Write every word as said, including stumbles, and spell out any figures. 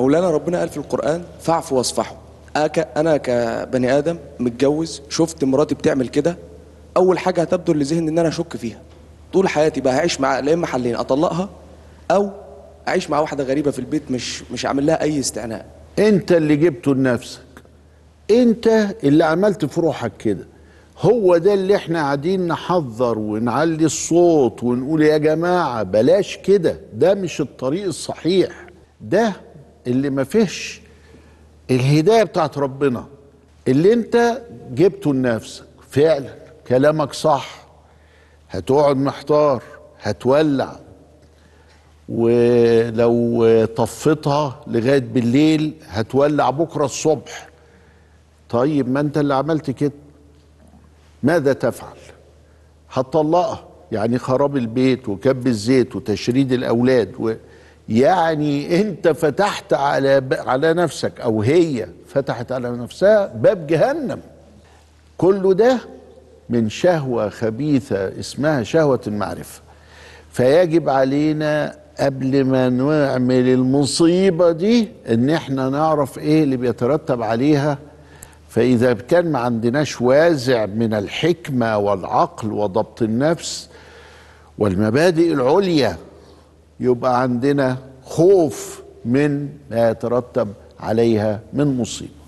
مولانا ربنا قال في القرآن فاعفوا واصفحوا. أنا كبني آدم متجوز شفت مراتي بتعمل كده، أول حاجة هتبدو لذهني إن أنا أشك فيها طول حياتي، بقى هعيش مع لا إما حلين، أطلقها أو أعيش مع واحدة غريبة في البيت مش مش عامل لها أي استعناء. أنت اللي جبته لنفسك، أنت اللي عملت في روحك كده. هو ده اللي احنا قاعدين نحذر ونعلي الصوت ونقول يا جماعة بلاش كده، ده مش الطريق الصحيح، ده اللي ما فيهش الهداية بتاعت ربنا، اللي انت جبته لنفسك. فعلا كلامك صح، هتقعد محتار، هتولع، ولو طفتها لغاية بالليل هتولع بكرة الصبح. طيب ما انت اللي عملت كده، ماذا تفعل؟ هتطلقها، يعني خراب البيت وكب الزيت وتشريد الأولاد و... يعني أنت فتحت على ب... على نفسك، أو هي فتحت على نفسها باب جهنم. كل ده من شهوة خبيثة اسمها شهوة المعرفة. فيجب علينا قبل ما نعمل المصيبة دي إن احنا نعرف إيه اللي بيترتب عليها. فإذا كان ما عندناش وازع من الحكمة والعقل وضبط النفس والمبادئ العليا، يبقى عندنا خوف من ما يترتب عليها من مصيبة.